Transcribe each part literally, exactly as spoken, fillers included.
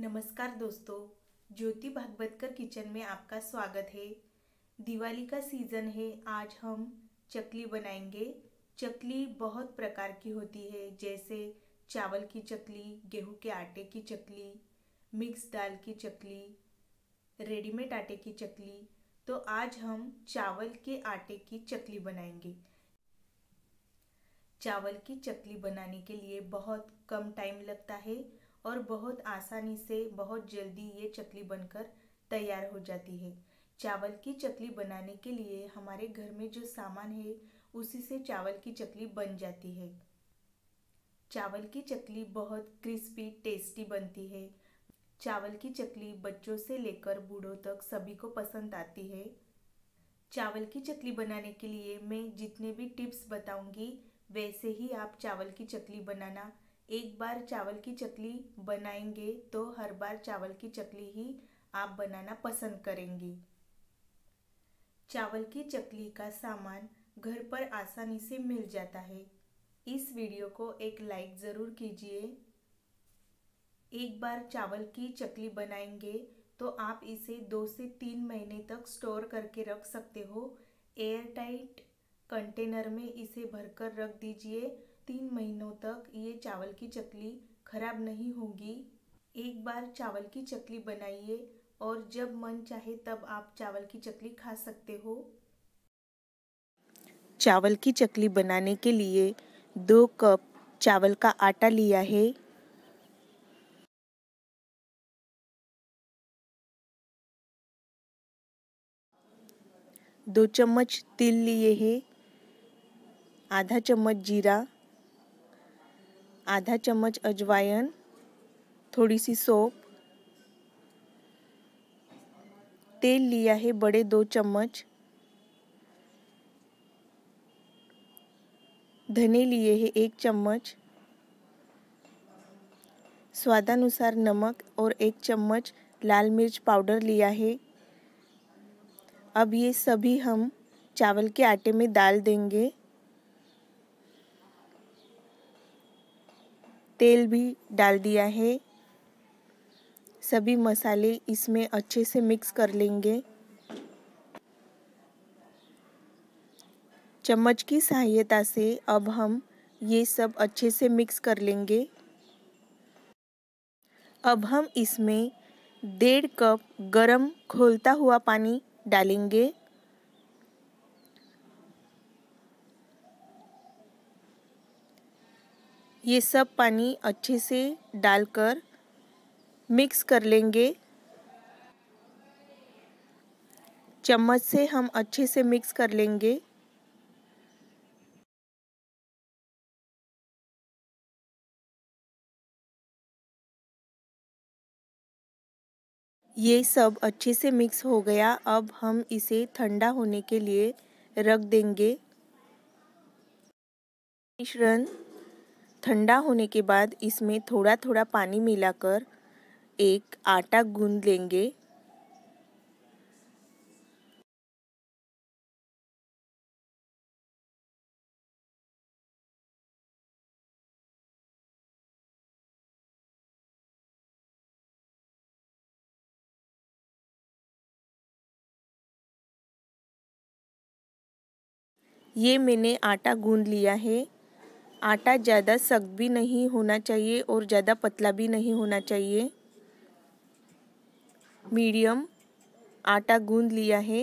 नमस्कार दोस्तों, ज्योति भागवतकर किचन में आपका स्वागत है। दिवाली का सीज़न है, आज हम चकली बनाएंगे। चकली बहुत प्रकार की होती है, जैसे चावल की चकली, गेहूं के आटे की चकली, मिक्स दाल की चकली, रेडीमेड आटे की चकली। तो आज हम चावल के आटे की चकली बनाएंगे। चावल की चकली बनाने के लिए बहुत कम टाइम लगता है और बहुत आसानी से, बहुत जल्दी ये चकली बनकर तैयार हो जाती है। चावल की चकली बनाने के लिए हमारे घर में जो सामान है उसी से चावल की चकली बन जाती है। चावल की चकली बहुत क्रिस्पी टेस्टी बनती है। चावल की चकली बच्चों से लेकर बूढ़ों तक सभी को पसंद आती है। चावल की चकली बनाने के लिए मैं जितने भी टिप्स बताऊंगी वैसे ही आप चावल की चकली बनाना। एक बार चावल की चकली बनाएंगे तो हर बार चावल की चकली ही आप बनाना पसंद करेंगी। चावल की चकली का सामान घर पर आसानी से मिल जाता है। इस वीडियो को एक लाइक ज़रूर कीजिए। एक बार चावल की चकली बनाएंगे तो आप इसे दो से तीन महीने तक स्टोर करके रख सकते हो। एयरटाइट कंटेनर में इसे भरकर रख दीजिए। तीन महीनों तक ये चावल की चकली खराब नहीं होगी। एक बार चावल की चकली बनाइए और जब मन चाहे तब आप चावल की चकली खा सकते हो। चावल की चकली बनाने के लिए दो कप चावल का आटा लिया है। दो चम्मच तिल लिए है, आधा चम्मच जीरा, आधा चम्मच अजवाइन, थोड़ी सी सौंफ। तेल लिया है बड़े दो चम्मच। धने लिए है एक चम्मच। स्वादानुसार नमक और एक चम्मच लाल मिर्च पाउडर लिया है। अब ये सभी हम चावल के आटे में डाल देंगे। तेल भी डाल दिया है। सभी मसाले इसमें अच्छे से मिक्स कर लेंगे। चम्मच की सहायता से अब हम ये सब अच्छे से मिक्स कर लेंगे। अब हम इसमें डेढ़ कप गरम खौलता हुआ पानी डालेंगे। ये सब पानी अच्छे से डालकर मिक्स कर लेंगे। चम्मच से हम अच्छे से मिक्स कर लेंगे। ये सब अच्छे से मिक्स हो गया। अब हम इसे ठंडा होने के लिए रख देंगे। मिश्रण ठंडा होने के बाद इसमें थोड़ा थोड़ा पानी मिलाकर एक आटा गूंद लेंगे। ये मैंने आटा गूंद लिया है। आटा ज़्यादा सख्त भी नहीं होना चाहिए और ज़्यादा पतला भी नहीं होना चाहिए। मीडियम आटा गूंद लिया है।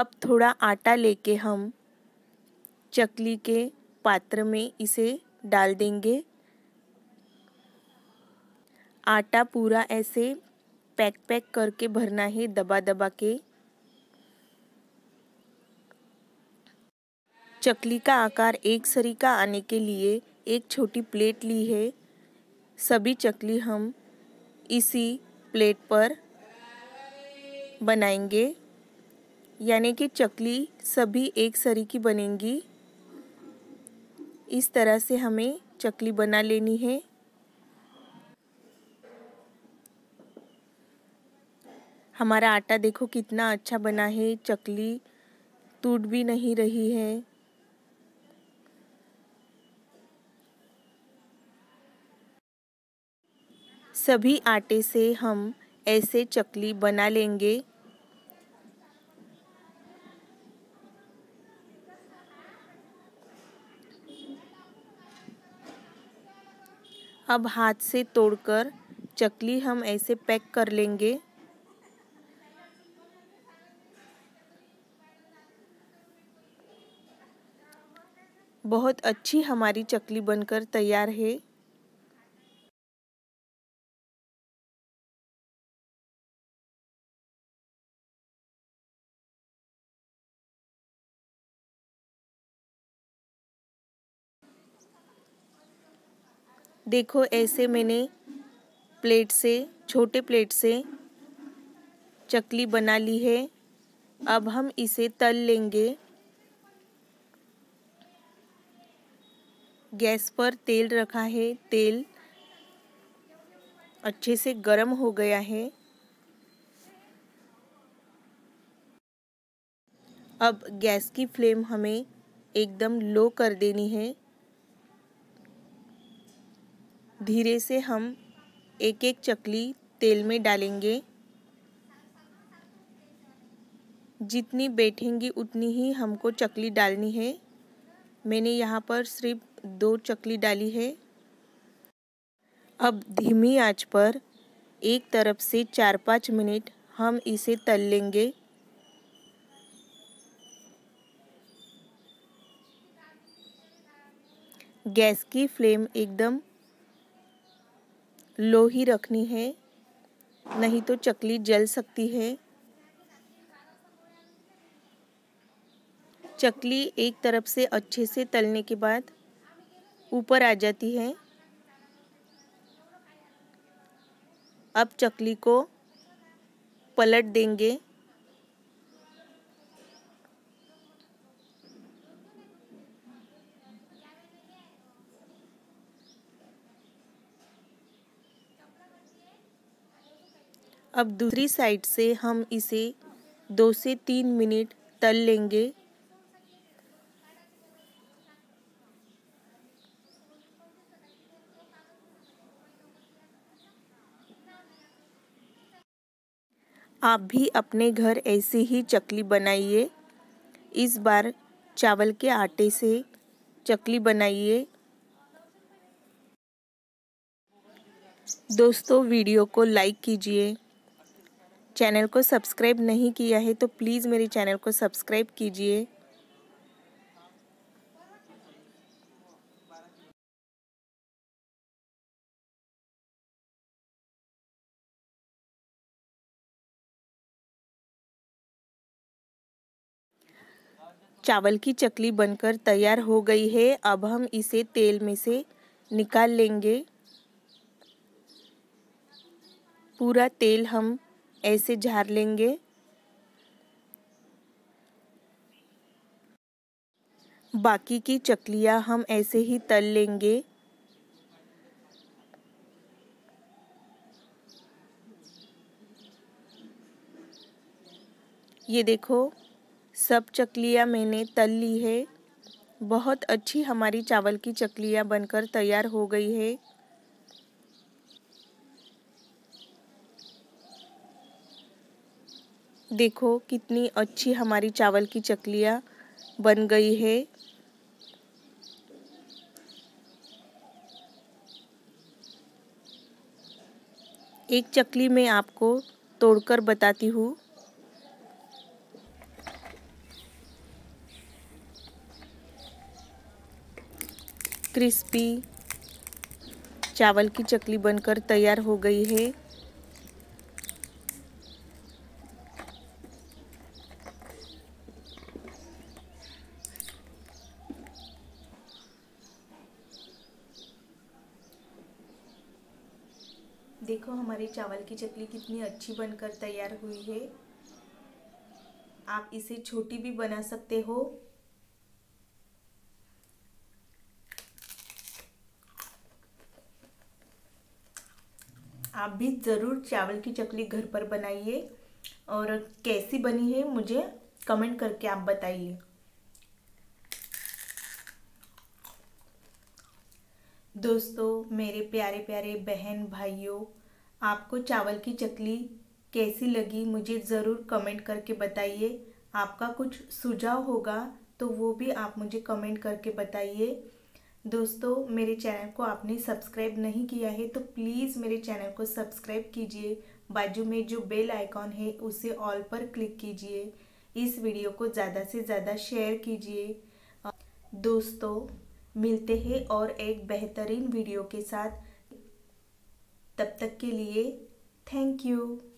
अब थोड़ा आटा लेके हम चकली के पात्र में इसे डाल देंगे। आटा पूरा ऐसे पैक पैक करके भरना है, दबा दबा के। चकली का आकार एक सरी का आने के लिए एक छोटी प्लेट ली है। सभी चकली हम इसी प्लेट पर बनाएंगे, यानी कि चकली सभी एक सरी की बनेंगी। इस तरह से हमें चकली बना लेनी है। हमारा आटा देखो कितना अच्छा बना है, चकली टूट भी नहीं रही है। सभी आटे से हम ऐसे चकली बना लेंगे। अब हाथ से तोड़कर चकली हम ऐसे पैक कर लेंगे। बहुत अच्छी हमारी चकली बनकर तैयार है। देखो ऐसे मैंने प्लेट से, छोटे प्लेट से चकली बना ली है। अब हम इसे तल लेंगे। गैस पर तेल रखा है, तेल अच्छे से गर्म हो गया है। अब गैस की फ्लेम हमें एकदम लो कर देनी है। धीरे से हम एक एक चकली तेल में डालेंगे। जितनी बैठेंगी उतनी ही हमको चकली डालनी है। मैंने यहाँ पर सिर्फ दो चकली डाली है। अब धीमी आंच पर एक तरफ से चार पाँच मिनट हम इसे तल लेंगे। गैस की फ्लेम एकदम लो ही रखनी है, नहीं तो चकली जल सकती है। चकली एक तरफ से अच्छे से तलने के बाद ऊपर आ जाती है। अब चकली को पलट देंगे। अब दूसरी साइड से हम इसे दो से तीन मिनट तल लेंगे। आप भी अपने घर ऐसी ही चकली बनाइए। इस बार चावल के आटे से चकली बनाइए। दोस्तों, वीडियो को लाइक कीजिए। चैनल को सब्सक्राइब नहीं किया है तो प्लीज़ मेरे चैनल को सब्सक्राइब कीजिए। चावल की चकली बनकर तैयार हो गई है। अब हम इसे तेल में से निकाल लेंगे। पूरा तेल हम ऐसे झाड़ लेंगे। बाकी की चकलियां हम ऐसे ही तल लेंगे। ये देखो, सब चकलियां मैंने तल ली है। बहुत अच्छी हमारी चावल की चकलियां बनकर तैयार हो गई है। देखो कितनी अच्छी हमारी चावल की चकलियाँ बन गई है। एक चकली मैं आपको तोड़कर बताती हूँ। क्रिस्पी चावल की चकली बनकर तैयार हो गई है। देखो हमारी चावल की चकली कितनी अच्छी बनकर तैयार हुई है। आप इसे छोटी भी बना सकते हो। आप भी ज़रूर चावल की चकली घर पर बनाइए और कैसी बनी है मुझे कमेंट करके आप बताइए। दोस्तों, मेरे प्यारे प्यारे बहन भाइयों, आपको चावल की चकली कैसी लगी मुझे ज़रूर कमेंट करके बताइए। आपका कुछ सुझाव होगा तो वो भी आप मुझे कमेंट करके बताइए। दोस्तों, मेरे चैनल को आपने सब्सक्राइब नहीं किया है तो प्लीज़ मेरे चैनल को सब्सक्राइब कीजिए। बाजू में जो बेल आइकॉन है उसे ऑल पर क्लिक कीजिए। इस वीडियो को ज़्यादा से ज़्यादा शेयर कीजिए। दोस्तों, मिलते हैं और एक बेहतरीन वीडियो के साथ। तब तक के लिए थैंक यू।